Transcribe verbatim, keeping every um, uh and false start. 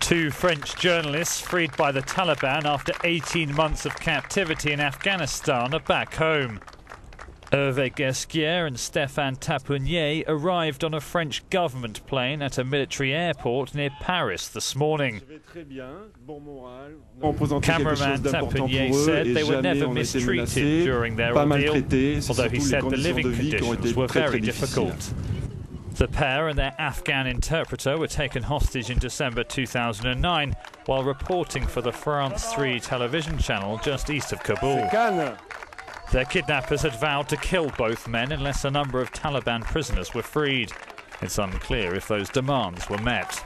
Two French journalists freed by the Taliban after eighteen months of captivity in Afghanistan are back home. Hervé Ghesquière and Stéphane Taponier arrived on a French government plane at a military airport near Paris this morning. Cameraman Taponier said they were never mistreated during their ordeal, although he said the living conditions were very difficult. The pair and their Afghan interpreter were taken hostage in December two thousand nine while reporting for the France three television channel just east of Kabul. Their kidnappers had vowed to kill both men unless a number of Taliban prisoners were freed. It's unclear if those demands were met.